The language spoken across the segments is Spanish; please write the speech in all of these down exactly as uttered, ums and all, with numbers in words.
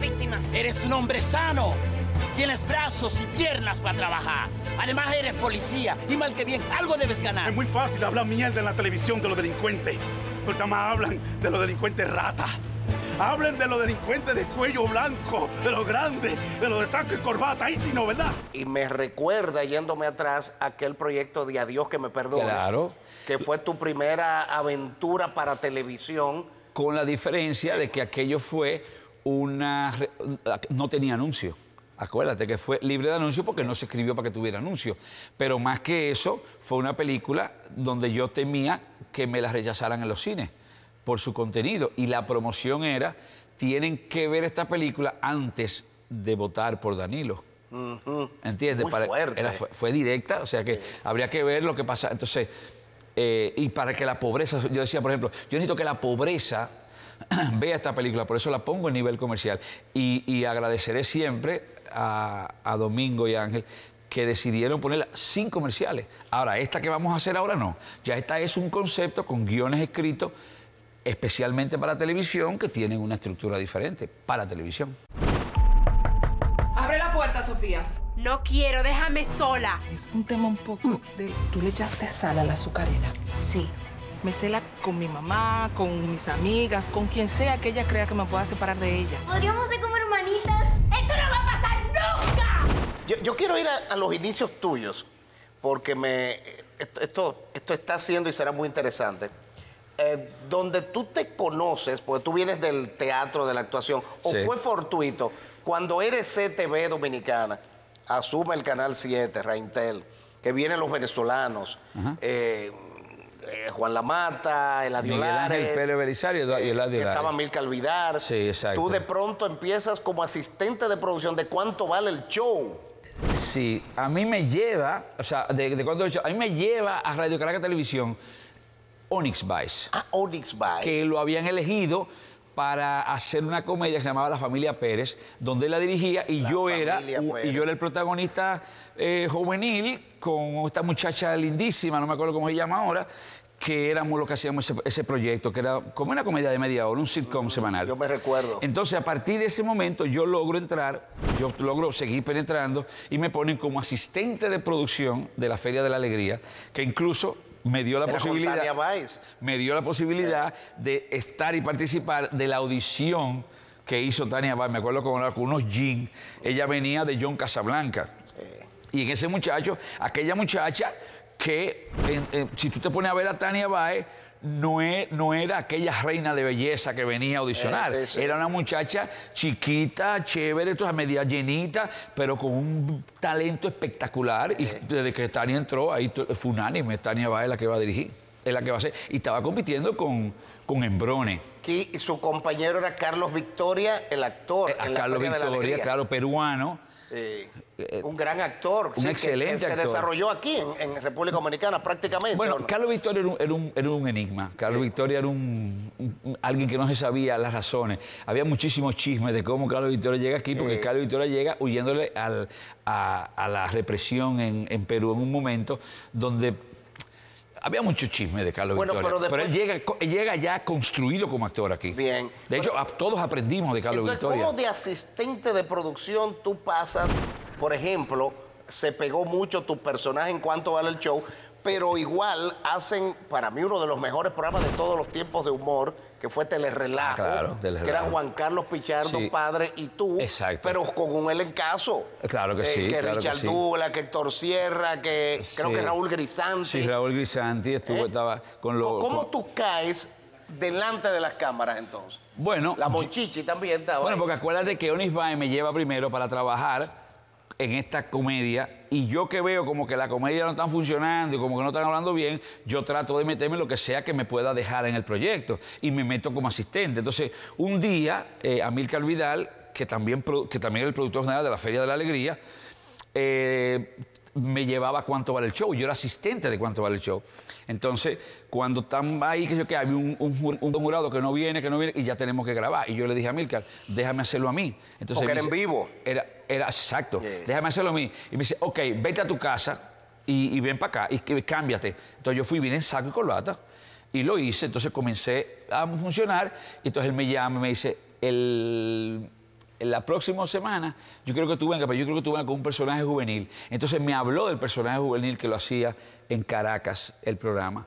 víctima. Eres un hombre sano. Tienes brazos y piernas para trabajar. Además, eres policía. Y mal que bien, algo debes ganar. Es muy fácil hablar mierda en la televisión de los delincuentes. Porque más hablan de los delincuentes ratas. Hablen de los delincuentes de cuello blanco, de los grandes, de los de saco y corbata. Ahí sí no, ¿verdad? Y me recuerda, yéndome atrás, aquel proyecto de Adiós que me perdone. Claro. Que fue tu primera aventura para televisión. Con la diferencia de que aquello fue una... no tenía anuncio. Acuérdate que fue libre de anuncio porque no se escribió para que tuviera anuncio. Pero más que eso, fue una película donde yo temía que me la rechazaran en los cines por su contenido. Y la promoción era, tienen que ver esta película antes de votar por Danilo. Uh-huh. ¿Entiendes? Muy para, fuerte. Era, fue, fue directa, o sea que habría que ver lo que pasa. Entonces, eh, y para que la pobreza... Yo decía, por ejemplo, yo necesito que la pobreza... vea esta película, por eso la pongo en nivel comercial. Y, y agradeceré siempre a, a Domingo y a Ángel que decidieron ponerla sin comerciales. Ahora, esta que vamos a hacer ahora no. Ya esta es un concepto con guiones escritos especialmente para televisión que tienen una estructura diferente para televisión. Abre la puerta, Sofía. No quiero, déjame sola. Es un tema un poco mm. de... ¿Tú le echaste sal a la azucarera? Sí. Me cela con mi mamá, con mis amigas, con quien sea que ella crea que me pueda separar de ella. ¿Podríamos ser como hermanitas? ¡Esto no va a pasar nunca! Yo, yo quiero ir a, a los inicios tuyos, porque me, esto, esto, esto está siendo y será muy interesante. Eh, donde tú te conoces, porque tú vienes del teatro, de la actuación, o sí. Fue fortuito, cuando R C T V Dominicana asume el Canal siete, Reintel, que vienen los venezolanos, uh-huh. eh, Eh, Juan Lamata, Eladio Lares, Miguel Ángel Belisario y Eladio Lares. Estaba Milka Alvidar. Sí, exacto. Tú de pronto empiezas como asistente de producción. ¿De cuánto vale el show? Sí, a mí me lleva, o sea, de, de cuánto el show, a mí me lleva a Radio Caracas Televisión Onyx Vice. Ah, Onyx Vice. Que lo habían elegido para hacer una comedia que se llamaba La Familia Pérez, donde él la dirigía y la yo era y yo era el protagonista eh, juvenil con esta muchacha lindísima, no me acuerdo cómo se llama ahora, que éramos lo que hacíamos ese, ese proyecto, que era como una comedia de media hora, un sitcom mm, semanal. Yo me recuerdo. Entonces, a partir de ese momento, yo logro entrar, yo logro seguir penetrando y me ponen como asistente de producción de la Feria de la Alegría, que incluso... Me dio la Era posibilidad, me dio la posibilidad yeah. de estar y participar de la audición que hizo Tania Baez. Me acuerdo con unos jeans. Ella venía de John Casablanca. Yeah. Y en ese muchacho, aquella muchacha que, en, en, si tú te pones a ver a Tania Baez, No, es, no era aquella reina de belleza que venía a audicionar. Es era una muchacha chiquita, chévere, toda media llenita, pero con un talento espectacular. Sí. Y desde que Tania entró, ahí fue unánime. Tania va es la que va a dirigir, es la que va a ser. Y estaba compitiendo con, con Embrone. Y su compañero era Carlos Victoria, el actor. A en Carlos la Victoria, de claro, peruano. Sí. Un gran actor. Un sí, excelente que, que actor. Se desarrolló aquí, en, en República Dominicana, prácticamente. Bueno, ¿no? Carlos Victoria era un, era un, era un enigma. Carlos sí. Victoria era un, un, alguien que no se sabía las razones. Había muchísimos chismes de cómo Carlos Victoria llega aquí, porque sí. Carlos Victoria llega huyéndole al, a, a la represión en, en Perú en un momento donde había mucho chisme de Carlos bueno, Victoria. Pero, después... pero él llega, llega ya construido como actor aquí. Bien. De pero... hecho, a, todos aprendimos de Carlos Entonces, Victoria. ¿Cómo de asistente de producción tú pasas? Por ejemplo, se pegó mucho tu personaje en Cuánto Vale el Show, pero igual hacen, para mí, uno de los mejores programas de todos los tiempos de humor, que fue Telerelajo, claro, Telerelajo. que era Juan Carlos Pichardo, sí. padre, y tú, exacto. pero con un elencazo. Claro que eh, sí. Que claro Richard que sí. Dula, que Héctor Sierra, que sí. creo que Raúl Grisanti. Sí, Raúl Grisanti estuvo, ¿Eh? estaba con los... ¿Cómo con... tú caes delante de las cámaras, entonces? Bueno... La Monchichi también estaba Bueno, ahí. Porque acuérdate que Onyx Vice me lleva primero para trabajar en esta comedia, y yo que veo como que la comedia no está funcionando y como que no están hablando bien, yo trato de meterme en lo que sea que me pueda dejar en el proyecto y me meto como asistente. Entonces, un día, eh, a Milka Vidal, que también, que también era el productor general de la Feria de la Alegría, eh, me llevaba a Cuánto Vale el Show. Yo era asistente de Cuánto Vale el Show. Entonces, cuando están ahí, que yo que había un, un, un jurado que no viene, que no viene, y ya tenemos que grabar. Y yo le dije a Milka, déjame hacerlo a mí. Entonces, porque era en vivo. Era... Era exacto, yeah. déjame hacerlo a mí. Y me dice, ok, vete a tu casa y, y ven para acá y, y cámbiate. Entonces yo fui, vine en saco y corbata y lo hice. Entonces comencé a funcionar. Y entonces él me llama y me dice, el, la próxima semana, yo creo que tú vengas, pero yo creo que tú vengas con un personaje juvenil. Entonces me habló del personaje juvenil que lo hacía en Caracas, el programa.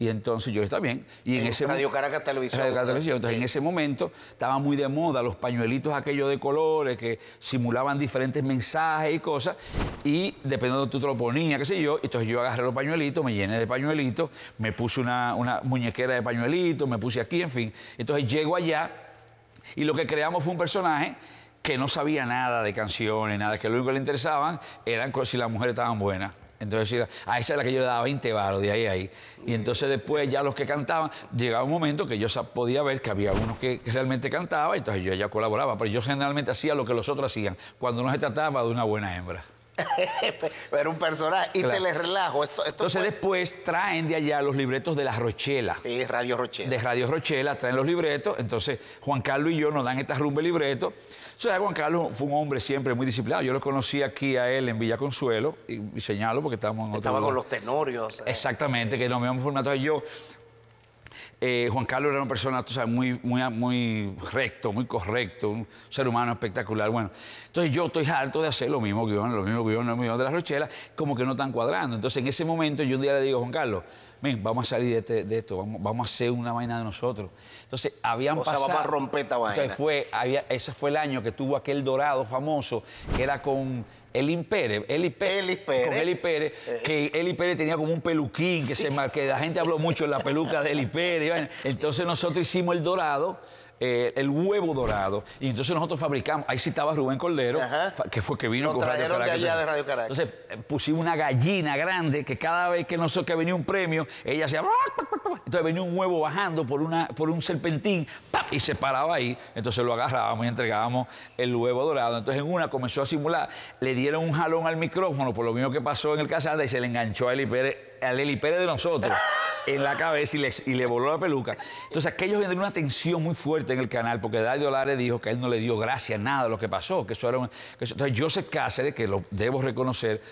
Y entonces yo, está bien. Y en ese Radio Caracas Televisión. Radio Caracas Televisión. Entonces, en ese momento estaba muy de moda los pañuelitos aquellos de colores que simulaban diferentes mensajes y cosas. Y dependiendo de tú te lo ponías, qué sé yo. Entonces yo agarré los pañuelitos, me llené de pañuelitos, me puse una, una muñequera de pañuelitos, me puse aquí, en fin. Entonces llego allá y lo que creamos fue un personaje que no sabía nada de canciones, nada, que lo único que le interesaban eran si las mujeres estaban buenas. Entonces, a esa es la que yo le daba veinte baros, de ahí a ahí. Y entonces después ya los que cantaban, llegaba un momento que yo podía ver que había unos que realmente cantaban, entonces yo ya colaboraba, pero yo generalmente hacía lo que los otros hacían, cuando no se trataba de una buena hembra. Era un personaje, y claro. Telerelajo. Esto, esto entonces fue... después traen de allá los libretos de La Rochela. Sí, Radio Rochela. De Radio Rochela traen los libretos, entonces Juan Carlos y yo nos dan esta rumba de libretos. O sea, Juan Carlos fue un hombre siempre muy disciplinado. Yo lo conocí aquí a él en Villa Consuelo, y, y señalo porque estábamos en otro Estaba lugar. Con los tenorios. Eh. Exactamente, que nos habíamos formado. Yo, eh, Juan Carlos era una persona, tú sabes, muy, muy, muy recto, muy correcto, un ser humano espectacular. Bueno, entonces yo estoy harto de hacer los mismos guiones, los mismos guiones, los mismos de Las Rochelas, como que no están cuadrando. Entonces, en ese momento, yo un día le digo a Juan Carlos, ven, vamos a salir de, este, de esto, vamos, vamos a hacer una vaina de nosotros. Entonces, habían o pasado... O sea, vamos a romper esta vaina. Entonces, fue, había, ese fue el año que tuvo aquel dorado famoso, que era con Eli Pérez. Eli Pérez. Eli Pérez. Con Eli Pérez, eh. que Eli Pérez tenía como un peluquín, que, sí. se, que la gente habló mucho de la peluca de Eli Pérez. Bueno, entonces, nosotros hicimos el dorado... Eh, el huevo dorado, y entonces nosotros fabricamos, ahí sí estaba Rubén Cordero, ajá, que fue que vino nos con Radio Caracas. De allá de Radio Caracas. Entonces eh, pusimos una gallina grande que cada vez que nosotros que venía un premio, ella hacía, entonces venía un huevo bajando por, una, por un serpentín y se paraba ahí, entonces lo agarrábamos y entregábamos el huevo dorado. Entonces en una comenzó a simular, le dieron un jalón al micrófono por lo mismo que pasó en el Casanda y se le enganchó a Eli Pérez, a Eli Pérez de nosotros. En la cabeza y le, y le voló la peluca. Entonces, aquellos generó una tensión muy fuerte en el canal, porque David Olares dijo que él no le dio gracia a nada de lo que pasó. Que eso era un, que eso, entonces, Joseph Cáceres, que lo debo reconocer,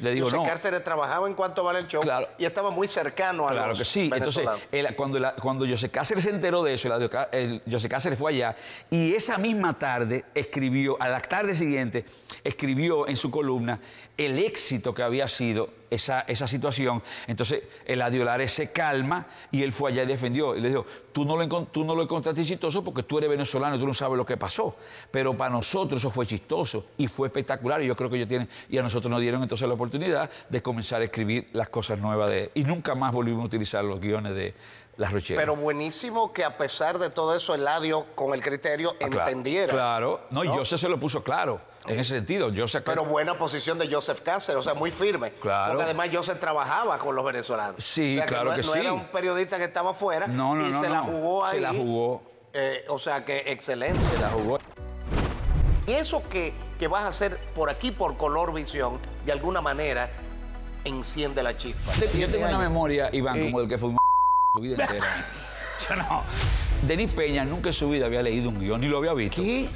le dijo no. Joseph Cáceres trabajaba en Cuánto Vale el Show, claro, y estaba muy cercano a, claro, los, que sí. Entonces, él, cuando, la, cuando Joseph Cáceres se enteró de eso, la, el, Joseph Cáceres fue allá y esa misma tarde escribió, a la tarde siguiente, escribió en su columna el éxito que había sido Esa, esa situación. Entonces, el Eladio Lares se calma y él fue allá y defendió. Y le dijo, tú no lo, tú no lo encontraste exitoso porque tú eres venezolano y tú no sabes lo que pasó. Pero para nosotros eso fue chistoso y fue espectacular. Y yo creo que ellos tienen... Y a nosotros nos dieron entonces la oportunidad de comenzar a escribir las cosas nuevas de... Y nunca más volvimos a utilizar los guiones de... Las Rochelas. Pero buenísimo que a pesar de todo eso, Eladio, con el criterio, ah, claro, entendiera. Claro. No, ¿no? Joseph se lo puso claro, en ese sentido. Joseph... Pero buena posición de Joseph Cáceres, o sea, muy firme. Claro. Porque además Joseph trabajaba con los venezolanos. Sí, o sea, claro que, no, que no sí. No era un periodista que estaba afuera. No, no, y no. Y se no, la jugó no. ahí. Se la jugó. Eh, o sea, que excelente. Se la jugó. Y eso que, que vas a hacer por aquí, por Colorvisión, de alguna manera, enciende la chispa. Sí, yo tengo años. una memoria, Iván, y... como del que fue un... su vida entera. Yo no. Denis Peña nunca en su vida había leído un guión ni lo había visto. ¿Qué?